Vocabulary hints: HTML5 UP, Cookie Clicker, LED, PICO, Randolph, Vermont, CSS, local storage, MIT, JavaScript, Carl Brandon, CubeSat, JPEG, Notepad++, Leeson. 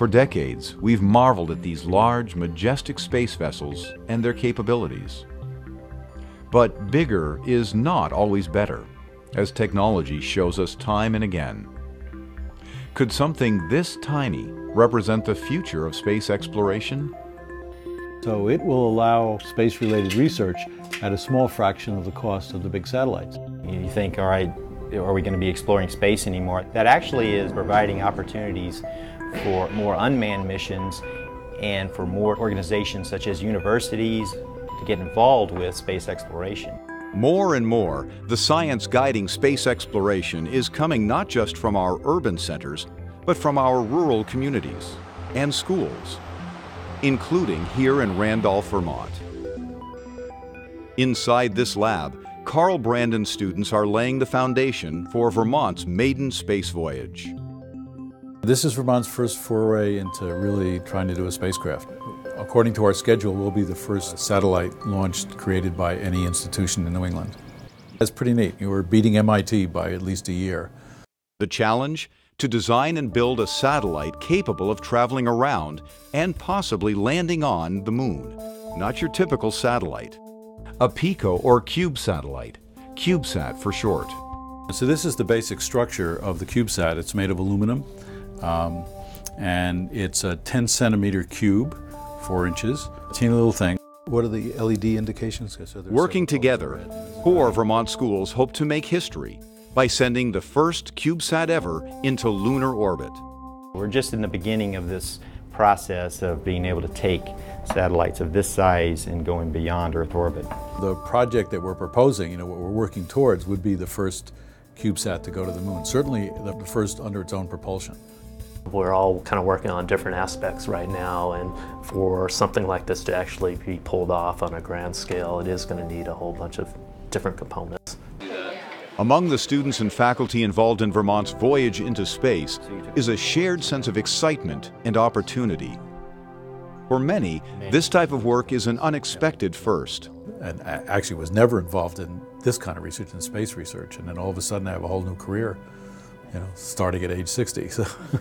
For decades, we've marveled at these large, majestic space vessels and their capabilities. But bigger is not always better, as technology shows us time and again. Could something this tiny represent the future of space exploration? So it will allow space-related research at a small fraction of the cost of the big satellites. You think, all right, are we going to be exploring space anymore? That actually is providing opportunities for more unmanned missions and for more organizations such as universities to get involved with space exploration. More and more, the science guiding space exploration is coming not just from our urban centers, but from our rural communities and schools, including here in Randolph, Vermont. Inside this lab, Carl Brandon students are laying the foundation for Vermont's maiden space voyage. This is Vermont's first foray into really trying to do a spacecraft. According to our schedule, we'll be the first satellite launched created by any institution in New England. That's pretty neat. We're beating MIT by at least a year. The challenge? To design and build a satellite capable of traveling around and possibly landing on the moon. Not your typical satellite. A PICO or Cube satellite, CubeSat for short. So this is the basic structure of the CubeSat. It's made of aluminum, and it's a 10-centimeter cube, 4 inches, a teeny little thing. What are the LED indications? So working together, four Vermont schools hope to make history by sending the first CubeSat ever into lunar orbit. We're just in the beginning of this process of being able to take satellites of this size and going beyond Earth orbit. The project that we're proposing, what we're working towards, would be the first CubeSat to go to the moon, certainly the first under its own propulsion. We're all kind of working on different aspects right now, and for something like this to actually be pulled off on a grand scale, it is going to need a whole bunch of different components. Among the students and faculty involved in Vermont's voyage into space is a shared sense of excitement and opportunity. For many, this type of work is an unexpected first. And I actually was never involved in this kind of research, in space research, and then all of a sudden I have a whole new career, starting at age 60. So.